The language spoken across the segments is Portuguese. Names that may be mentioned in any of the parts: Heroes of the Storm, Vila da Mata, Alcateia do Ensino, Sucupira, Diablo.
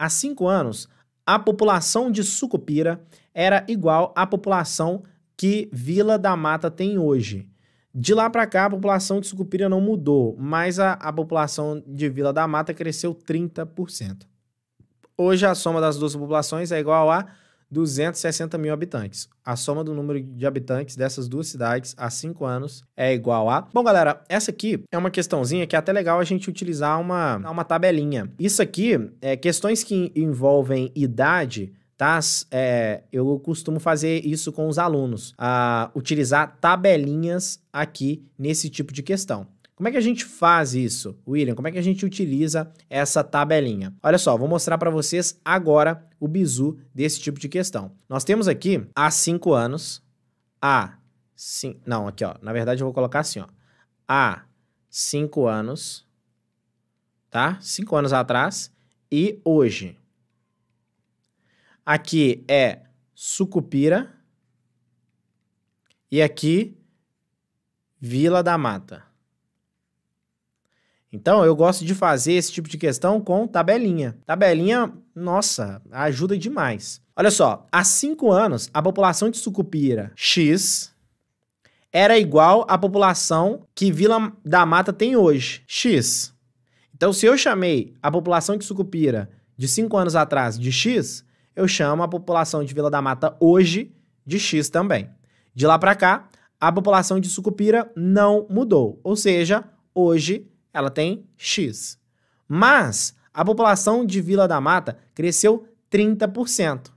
Há 5 anos, a população de Sucupira era igual à população que Vila da Mata tem hoje. De lá para cá, a população de Sucupira não mudou, mas a população de Vila da Mata cresceu 30%. Hoje, a soma das duas populações é igual a 260 mil habitantes. A soma do número de habitantes dessas duas cidades há 5 anos é igual a... Bom, galera, essa aqui é uma questãozinha que é até legal a gente utilizar uma tabelinha. Isso aqui é questões que envolvem idade, tá? Eu costumo fazer isso com os alunos, utilizar tabelinhas aqui nesse tipo de questão. Como é que a gente faz isso, William? Como é que a gente utiliza essa tabelinha? Olha só, vou mostrar para vocês agora o bizu desse tipo de questão. Nós temos aqui há 5 anos, há... Não, aqui, ó. Na verdade, eu vou colocar assim, ó. Há 5 anos, tá? 5 anos atrás e hoje. Aqui é Sucupira e aqui Vila da Mata. Então, eu gosto de fazer esse tipo de questão com tabelinha. Tabelinha, nossa, ajuda demais. Olha só, há 5 anos, a população de Sucupira, X, era igual à população que Vila da Mata tem hoje, X. Então, se eu chamei a população de Sucupira de 5 anos atrás de X, eu chamo a população de Vila da Mata hoje de X também. De lá para cá, a população de Sucupira não mudou, ou seja, hoje... ela tem X. Mas a população de Vila da Mata cresceu 30%.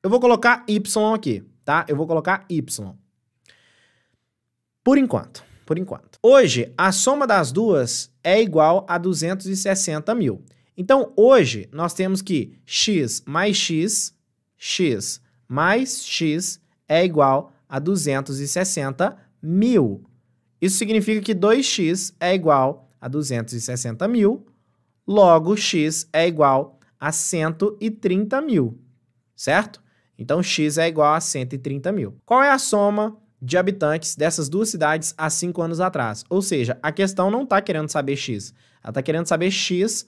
Eu vou colocar Y aqui, tá? Eu vou colocar Y. Por enquanto. Hoje, a soma das duas é igual a 260 mil. Então, hoje, nós temos que X mais X, X mais X é igual a 260 mil. Isso significa que 2x é igual a 260 mil, logo x é igual a 130 mil, certo? Então, x é igual a 130 mil. Qual é a soma de habitantes dessas duas cidades há 5 anos atrás? Ou seja, a questão não está querendo saber x, ela está querendo saber x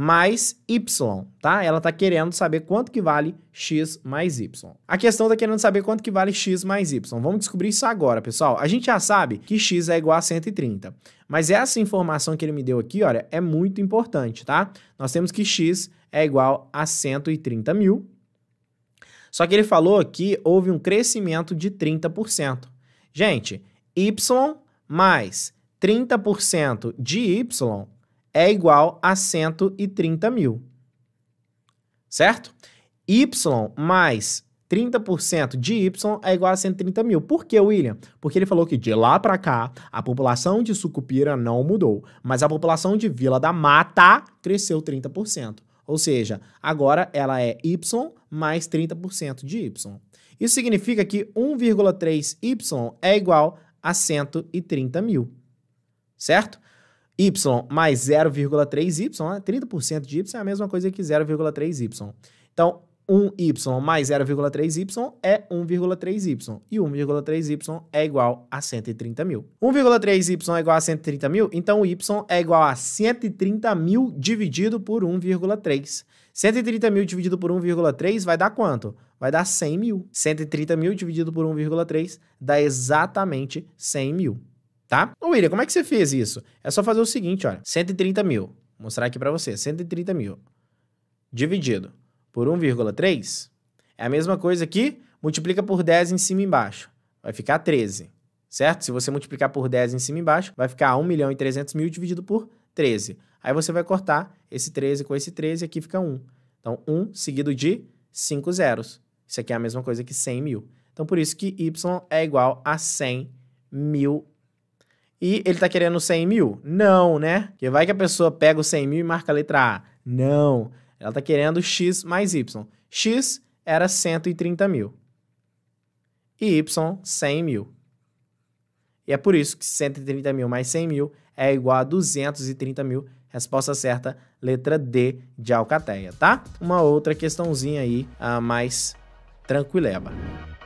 mais y, tá? Ela está querendo saber quanto que vale x mais y. A questão está querendo saber quanto que vale x mais y. Vamos descobrir isso agora, pessoal. A gente já sabe que x é igual a 130, mas essa informação que ele me deu aqui, olha, é muito importante, tá? Nós temos que x é igual a 130 mil, só que ele falou que houve um crescimento de 30%. Gente, y mais 30% de y é igual a 130 mil, certo? Y mais 30% de Y é igual a 130 mil. Por que, William? Porque ele falou que de lá para cá, a população de Sucupira não mudou, mas a população de Vila da Mata cresceu 30%. Ou seja, agora ela é Y mais 30% de Y. Isso significa que 1,3Y é igual a 130 mil, certo? Y mais 0,3Y, né? 30% de Y é a mesma coisa que 0,3Y. Então, 1Y mais 0,3Y é 1,3Y. E 1,3Y é igual a 130 mil. 1,3Y é igual a 130 mil, então Y é igual a 130 mil dividido por 1,3. 130 mil dividido por 1,3 vai dar quanto? Vai dar 100 mil. 130 mil dividido por 1,3 dá exatamente 100 mil. Tá? Ô, William, como é que você fez isso? É só fazer o seguinte, olha. 130 mil. Vou mostrar aqui pra você. 130 mil dividido por 1,3 é a mesma coisa que multiplica por 10 em cima e embaixo. Vai ficar 13, certo? Se você multiplicar por 10 em cima e embaixo, vai ficar 1.300.000 dividido por 13. Aí você vai cortar esse 13 com esse 13 e aqui fica 1. Então, 1 seguido de 5 zeros. Isso aqui é a mesma coisa que 100 mil. Então, por isso que Y é igual a 100 mil. E ele tá querendo 100 mil? Não, né? Porque vai que a pessoa pega o 100 mil e marca a letra A. Não. Ela tá querendo X mais Y. X era 130 mil. E Y, 100 mil. E é por isso que 130 mil mais 100 mil é igual a 230 mil. Resposta certa, letra D de Alcateia, tá? Uma outra questãozinha aí, mais tranquileba.